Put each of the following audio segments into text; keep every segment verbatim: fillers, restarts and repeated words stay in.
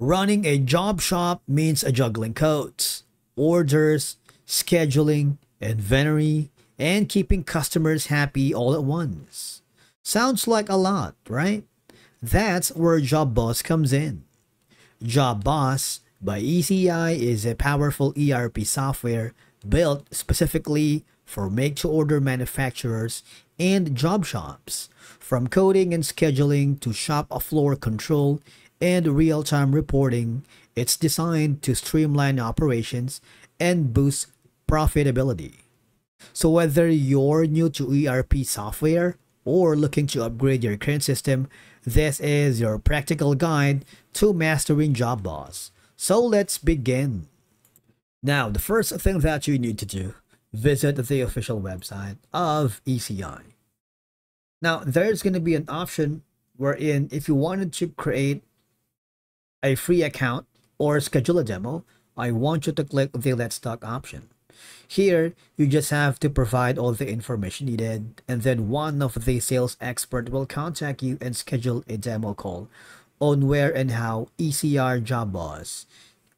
Running a job shop means juggling codes, orders, scheduling, inventory, and keeping customers happy all at once. Sounds like a lot, right? That's where JobBoss comes in. JobBoss by E C I is a powerful E R P software built specifically for make-to-order manufacturers and job shops. From coding and scheduling to shop floor control and real-time reporting, it's designed to streamline operations and boost profitability. So whether you're new to E R P software or looking to upgrade your current system, this is your practical guide to mastering JobBoss. So let's begin. Now, the first thing that you need to do, visit the official website of E C I. Now, there's going to be an option wherein if you wanted to create a free account or schedule a demo, I want you to click the Let's Talk option. Here, you just have to provide all the information needed, and then one of the sales experts will contact you and schedule a demo call on where and how E C I JobBoss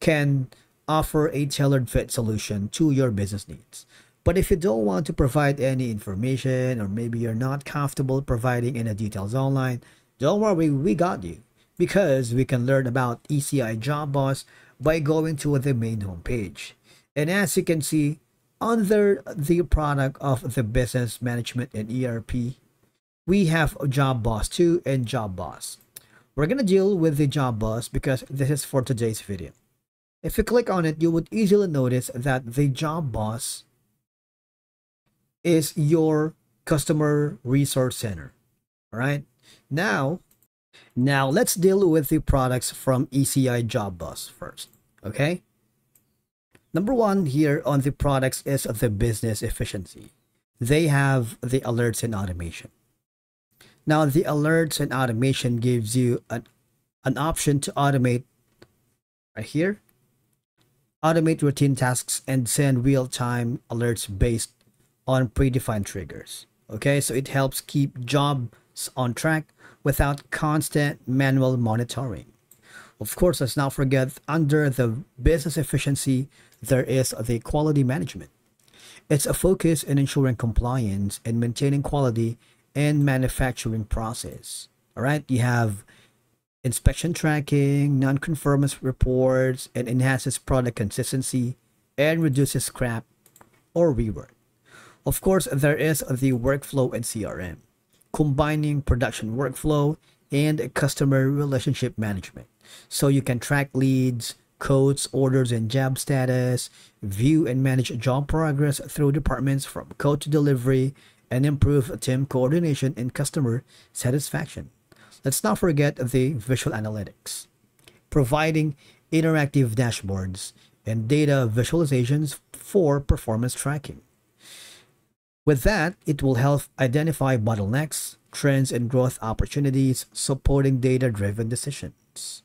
can offer a tailored fit solution to your business needs. But if you don't want to provide any information, or maybe you're not comfortable providing any details online, don't worry, we got you, because we can learn about E C I JobBoss by going to the main homepage. And as you can see, under the product of the business management and E R P, we have JobBoss two and JobBoss. We're going to deal with the JobBoss because this is for today's video. If you click on it, you would easily notice that the JobBoss is your customer resource center. All right. Now, now let's deal with the products from E C I JobBoss first. Okay. Number one here on the products is the business efficiency. They have the alerts and automation. Now, the alerts and automation gives you an, an option to automate right here. Automate routine tasks and send real-time alerts based on predefined triggers. Okay, so it helps keep jobs on track without constant manual monitoring. Of course, let's not forget under the business efficiency, there is the quality management. It's a focus in ensuring compliance and maintaining quality and manufacturing process. All right, you have inspection tracking, non-conformance reports, and enhances product consistency and reduces scrap or rework. Of course, there is the workflow and C R M, combining production workflow and customer relationship management. So you can track leads, quotes, orders, and job status, view and manage job progress through departments from quote to delivery, and improve team coordination and customer satisfaction. Let's not forget the visual analytics, providing interactive dashboards and data visualizations for performance tracking. With that, it will help identify bottlenecks, trends, and growth opportunities, supporting data-driven decisions.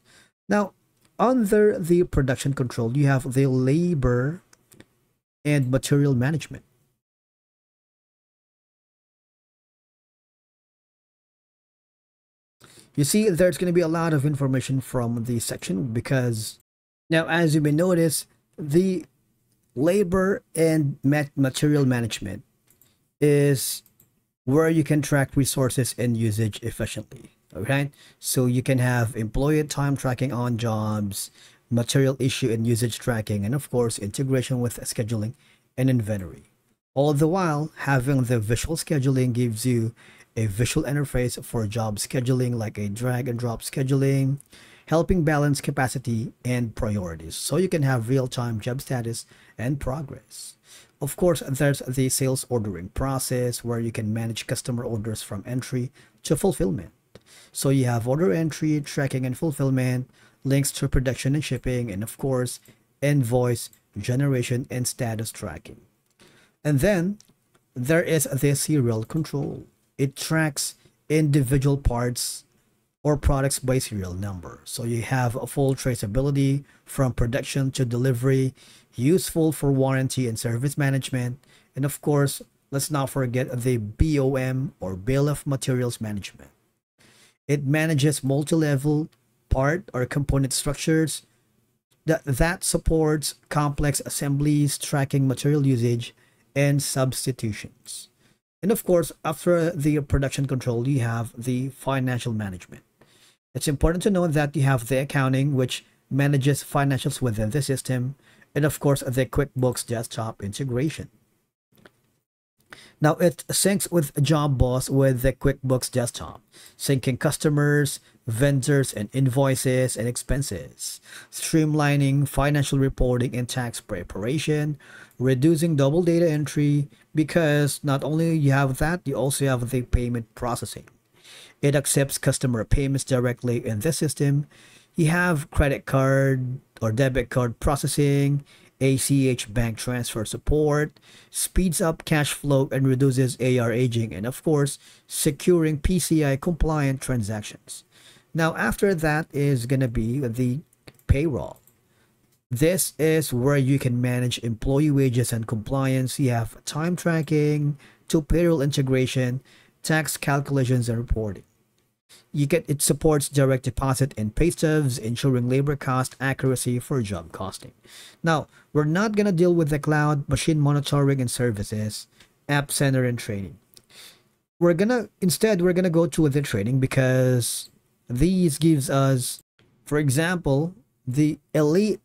Now, under the production control, you have the labor and material management. You see, there's going to be a lot of information from the section because now, as you may notice, the labor and material management is where you can track resources and usage efficiently. Okay, so you can have employee time tracking on jobs, material issue and usage tracking, and of course, integration with scheduling and inventory. All the while, having the visual scheduling gives you a visual interface for job scheduling, like a drag and drop scheduling, helping balance capacity and priorities. So you can have real-time job status and progress. Of course, there's the sales ordering process where you can manage customer orders from entry to fulfillment. So you have order entry, tracking and fulfillment, links to production and shipping, and of course, invoice generation and status tracking. And then there is the serial control. It tracks individual parts or products by serial number. So you have a full traceability from production to delivery, useful for warranty and service management. And of course, let's not forget the B O M or Bill of Materials Management. It manages multi-level part or component structures that, that supports complex assemblies, tracking material usage, and substitutions. And of course, after the production control, you have the financial management. It's important to know that you have the accounting, which manages financials within the system, and of course, the QuickBooks desktop integration. Now, it syncs with JobBoss with the QuickBooks desktop, syncing customers, vendors, and invoices and expenses, streamlining financial reporting and tax preparation, reducing double data entry, because not only you have that, you also have the payment processing. It accepts customer payments directly in the system. You have credit card or debit card processing, A C H bank transfer support, speeds up cash flow and reduces A R aging, and of course, securing P C I compliant transactions. Now, after that is going to be the payroll. This is where you can manage employee wages and compliance. You have time tracking, to payroll integration, tax calculations and reporting. You get it supports direct deposit and pay stubs, ensuring labor cost accuracy for job costing. Now, we're not going to deal with the cloud, machine monitoring and services, app center and training. We're going to instead we're going to go to the training, because these gives us, for example, the Elite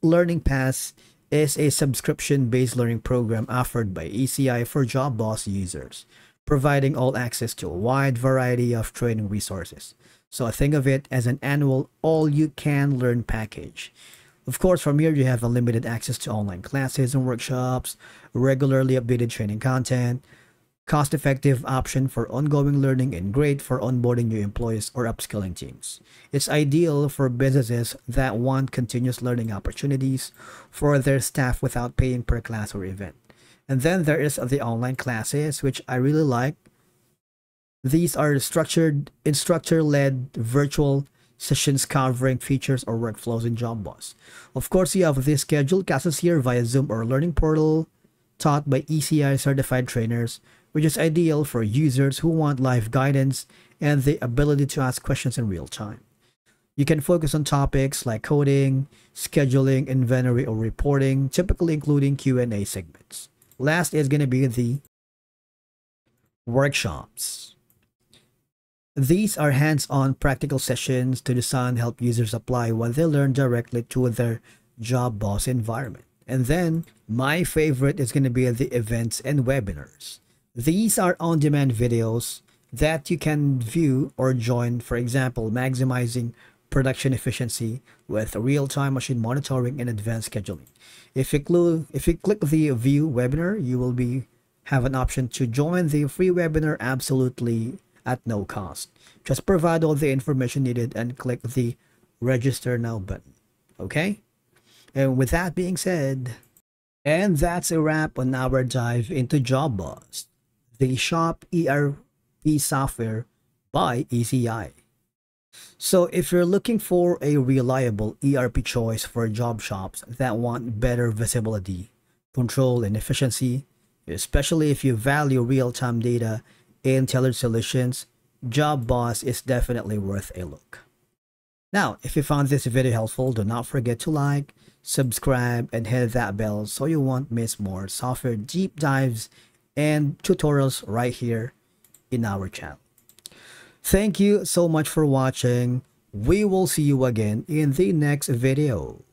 Learning Pass is a subscription-based learning program offered by E C I for JobBoss users, providing all access to a wide variety of training resources. So I think of it as an annual all-you-can-learn package. Of course, from here, you have unlimited access to online classes and workshops, regularly updated training content, cost-effective option for ongoing learning, and great for onboarding new employees or upskilling teams. It's ideal for businesses that want continuous learning opportunities for their staff without paying per class or event. And then there is the online classes, which I really like. These are structured, instructor-led virtual sessions covering features or workflows in JobBoss. Of course, you have the scheduled classes here via Zoom or Learning Portal, taught by E C I certified trainers, which is ideal for users who want live guidance and the ability to ask questions in real time. You can focus on topics like coding, scheduling, inventory, or reporting, typically including Q and A segments. Last is going to be the workshops. These are hands-on practical sessions to design, help users apply what they learn directly to their JobBoss environment. And then my favorite is going to be the events and webinars. These are on-demand videos that you can view or join, for example, maximizing production efficiency with real-time machine monitoring and advanced scheduling. If you, clue, if you click the view webinar, you will be have an option to join the free webinar absolutely at no cost. Just provide all the information needed and click the register now button. Okay? And with that being said, and that's a wrap on our dive into JobBoss, the shop E R P software by E C I. So if you're looking for a reliable E R P choice for job shops that want better visibility, control, and efficiency, especially if you value real-time data and tailored solutions, JobBoss is definitely worth a look. Now, if you found this video helpful, do not forget to like, subscribe, and hit that bell so you won't miss more software deep dives and tutorials right here in our channel. Thank you so much for watching. We will see you again in the next video.